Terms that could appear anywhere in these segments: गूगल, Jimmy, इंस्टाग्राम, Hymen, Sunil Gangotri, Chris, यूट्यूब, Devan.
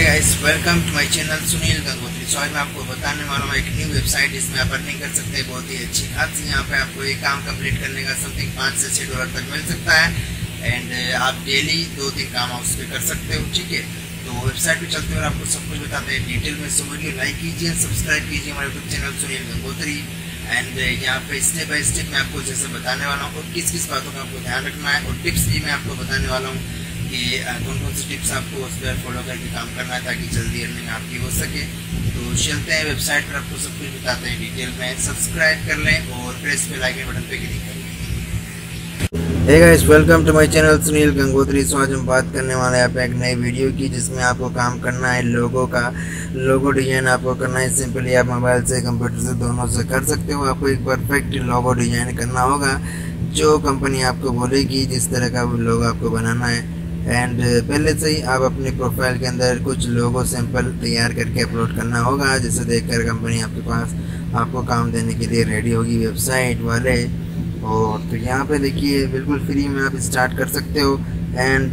Hi guys, welcome to my channel Sunil Gangotri. So आज मैं आपको बताने वाला हूँ एक न्यू वेबसाइट, इसमें आप अर्निंग कर सकते हैं बहुत ही अच्छी खासी। यहाँ पे आपको एक काम कंप्लीट करने का समथिंग $5 से $6 तक मिल सकता है एंड आप डेली 2-3 काम आप उस पर कर सकते हो। ठीक है, तो वेबसाइट पर चलते हुए आपको सब कुछ बताते हैं डिटेल में। सो वीडियो लाइक कीजिए, सब्सक्राइब कीजिए हमारे यूट्यूब channel Sunil Gangotri and यहाँ पे स्टेप बाय स्टेप मैं आपको जैसे बताने वाला हूँ और किस किस बातों का आपको ध्यान रखना है और टिप्स भी मैं आपको बताने वाला हूँ कि कौन-कौन सी टिप्स आपको उस पर फॉलो करके काम करना है ताकि जल्दी अर्निंग आपकी हो सके। तो चलते हैं वेबसाइट पर, आपको सब कुछ बताते हैं डिटेल में। सब्सक्राइब कर लें और प्रेस पे लाइक बटन पे क्लिक कर लें। Hey guys, welcome to my channel Sunil Gangotri. So आज हम बात करने वाले हैं यहाँ पे एक नई वीडियो की, जिसमें आपको काम करना है लोगों का। लोगो डिजाइन आपको करना है, सिंपली आप मोबाइल से, कंप्यूटर से, दोनों से कर सकते हो। आपको एक परफेक्ट लोगो डिजाइन करना होगा जो कंपनी आपको बोलेगी, जिस तरह का वो लोगो आपको बनाना है। एंड पहले से ही आप अपने प्रोफाइल के अंदर कुछ लोगो सैंपल तैयार करके अपलोड करना होगा, जिसे देखकर कंपनी आपके पास आपको काम देने के लिए रेडी होगी वेबसाइट वाले। और तो यहाँ पे देखिए, बिल्कुल फ्री में आप स्टार्ट कर सकते हो and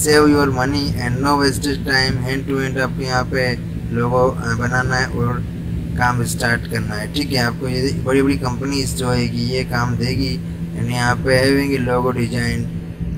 save your money and no wasted time. Hand to hand आपको यहाँ पे लोगो बनाना है और काम स्टार्ट करना है। ठीक है, आपको ये बड़ी बड़ी कंपनीज जो है कि ये काम देगी। एंड यहाँ पे आएंगे लोगो डिजाइन,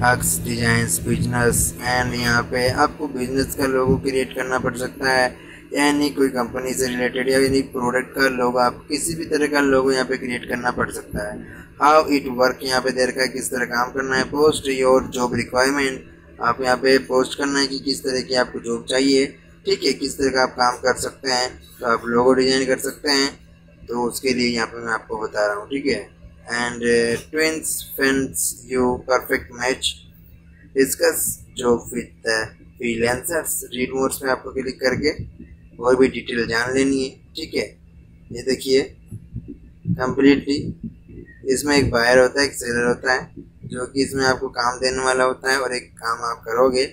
हक्स डिजाइंस, बिजनेस एंड यहाँ पे आपको बिजनेस का लोगो क्रिएट करना पड़ सकता है, यानी कोई कंपनी से रिलेटेड या यानी प्रोडक्ट का लोगो, आप किसी भी तरह का लोगो यहाँ पे क्रिएट करना पड़ सकता है। हाउ इट वर्क यहाँ पे दे रखा है, किस तरह काम करना है। पोस्ट योर जॉब रिक्वायरमेंट, आप यहाँ पे पोस्ट करना है कि किस तरह की आपको जॉब चाहिए। ठीक है, किस तरह का आप काम कर सकते हैं, तो आप लोगो डिजाइन कर सकते हैं। तो उसके लिए यहाँ पे मैं आपको बता रहा हूँ। ठीक है, and twins finds you perfect match, discuss job with the freelancers, read more में आपको क्लिक करके और भी डिटेल जान लेनी है। ठीक है, ये देखिए कम्प्लीटली इसमें एक बायर होता है, एक सेलर होता है, जो कि इसमें आपको काम देने वाला होता है और एक काम आप करोगे,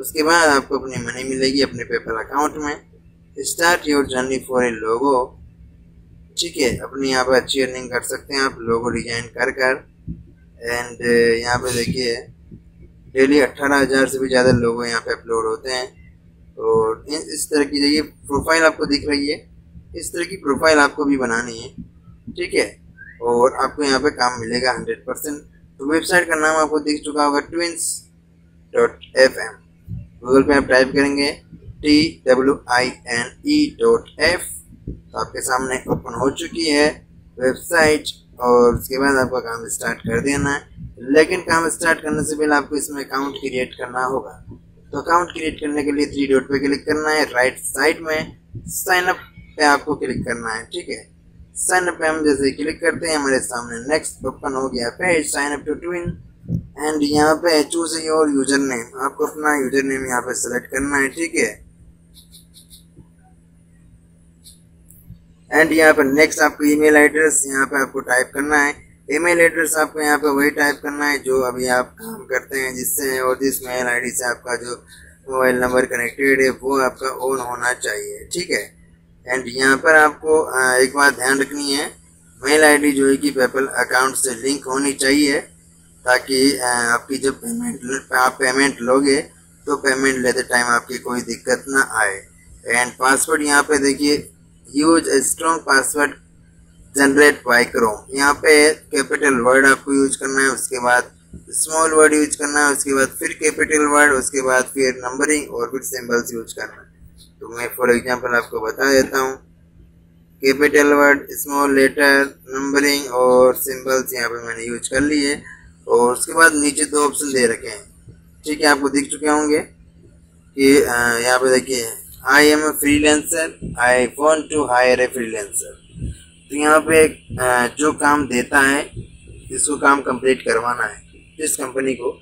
उसके बाद आपको अपनी मनी मिलेगी अपने पेपल अकाउंट में। Start your journey for a logo. ठीक है, अपनी यहाँ पर अच्छी अर्निंग कर सकते हैं आप लोगो डिजाइन कर कर। एंड यहाँ पे देखिए डेली 18,000 से भी ज़्यादा लोगो यहाँ पे अपलोड होते हैं। और इस तरह की देखिए प्रोफाइल आपको दिख रही है, इस तरह की प्रोफाइल आपको भी बनानी है। ठीक है, और आपको यहाँ पे काम मिलेगा 100%। तो वेबसाइट का नाम आपको दिख चुका होगा, Twine.fm। गूगल पे आप टाइप करेंगे TWINE.f, तो आपके सामने ओपन हो चुकी है वेबसाइट और उसके बाद आपका काम स्टार्ट कर देना है। लेकिन काम स्टार्ट करने से पहले आपको इसमें अकाउंट क्रिएट करना होगा। तो अकाउंट क्रिएट करने के लिए 3 डॉट पे क्लिक करना है, राइट साइड में साइन अप पे आपको क्लिक करना है। ठीक है, साइन अप पे हम जैसे क्लिक करते हैं, हमारे सामने नेक्स्ट ओपन हो गया page, sign up to twin. And यहाँ पे चूज योर यूजर नेम, आपको अपना यूजर नेम यहाँ पे सेलेक्ट करना है। ठीक है, एंड यहाँ पर नेक्स्ट आपको ईमेल एड्रेस यहाँ पे आपको टाइप करना है। ईमेल एड्रेस आपको यहाँ पे वही टाइप करना है जो अभी आप काम करते हैं जिससे, और जिस मेल आईडी से आपका जो मोबाइल नंबर कनेक्टेड है वो आपका ऑन होना चाहिए। ठीक है, एंड यहाँ पर आपको एक बात ध्यान रखनी है, मेल आईडी जो है कि पेपल अकाउंट से लिंक होनी चाहिए, ताकि आपकी जब आप पेमेंट लोगे तो पेमेंट लेते टाइम आपकी कोई दिक्कत ना आए। एंड पासवर्ड यहाँ पे देखिए, use a strong password generate by Chrome. यहाँ पे कैपिटल वर्ड आपको यूज करना है, उसके बाद स्मॉल वर्ड यूज करना है, उसके बाद फिर कैपिटल वर्ड, उसके बाद फिर नंबरिंग और फिर सिंबल्स यूज करना है। तो मैं फॉर एग्जांपल आपको बता देता हूँ, capital word, small letter, numbering और सिंबल्स यहाँ पे मैंने यूज कर लिए। और उसके बाद नीचे 2 ऑप्शन दे रखे हैं। ठीक है, आपको दिख चुके होंगे कि यहाँ पे देखिए, I am a freelancer, I want to hire a freelancer. तो यहाँ पे जो काम देता है जिसको काम कंप्लीट करवाना है, जिस कंपनी को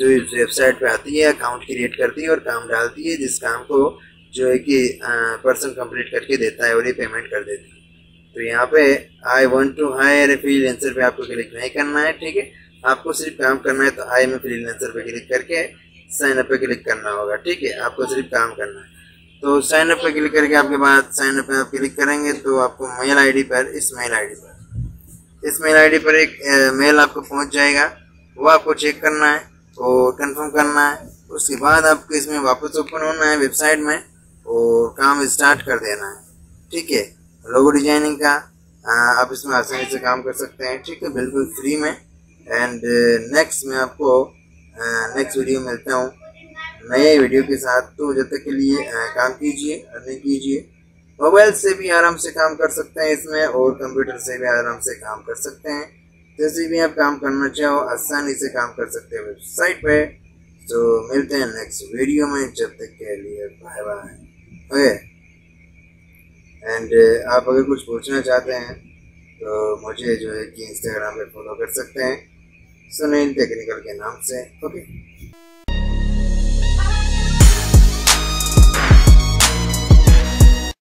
जो इस वेबसाइट पे आती है, अकाउंट क्रिएट करती है और काम डालती है, जिस काम को जो है कि पर्सन कंप्लीट करके देता है और ये पेमेंट कर देती है। तो यहाँ पे I want to hire a freelancer पे आपको क्लिक नहीं करना है। ठीक है, आपको सिर्फ काम करना है, तो आई एम ए फ्रीलेंसर पे क्लिक करके साइन अप पे क्लिक करना होगा। ठीक है, आपको सिर्फ काम करना है। तो साइन अप पे क्लिक करके आपके बाद साइन अप पे आप क्लिक करेंगे तो आपको मेल आईडी पर, इस मेल आईडी पर एक मेल आपको पहुंच जाएगा, वो आपको चेक करना है और कंफर्म करना है। उसके बाद आपको इसमें वापस ओपन होना है वेबसाइट में और काम स्टार्ट कर देना है। ठीक है, लोगो डिजाइनिंग का आप इसमें आसानी से काम कर सकते हैं। ठीक है, बिल्कुल फ्री में। एंड नेक्स्ट में आपको नेक्स्ट वीडियो मिलता हूँ नए वीडियो के साथ। तो जब तक के लिए काम कीजिए, अर्निंग कीजिए। मोबाइल से भी आराम से काम कर सकते हैं इसमें और कंप्यूटर से भी आराम से काम कर सकते हैं। जैसे भी आप काम करना चाहो आसानी से काम कर सकते हैं वेबसाइट पे। तो मिलते हैं नेक्स्ट वीडियो में, जब तक के लिए बाय बाय। ओके, एंड आप अगर कुछ पूछना चाहते हैं तो मुझे जो है कि इंस्टाग्राम पे फॉलो कर सकते हैं सुनील टेक्निकल के नाम से। ओके।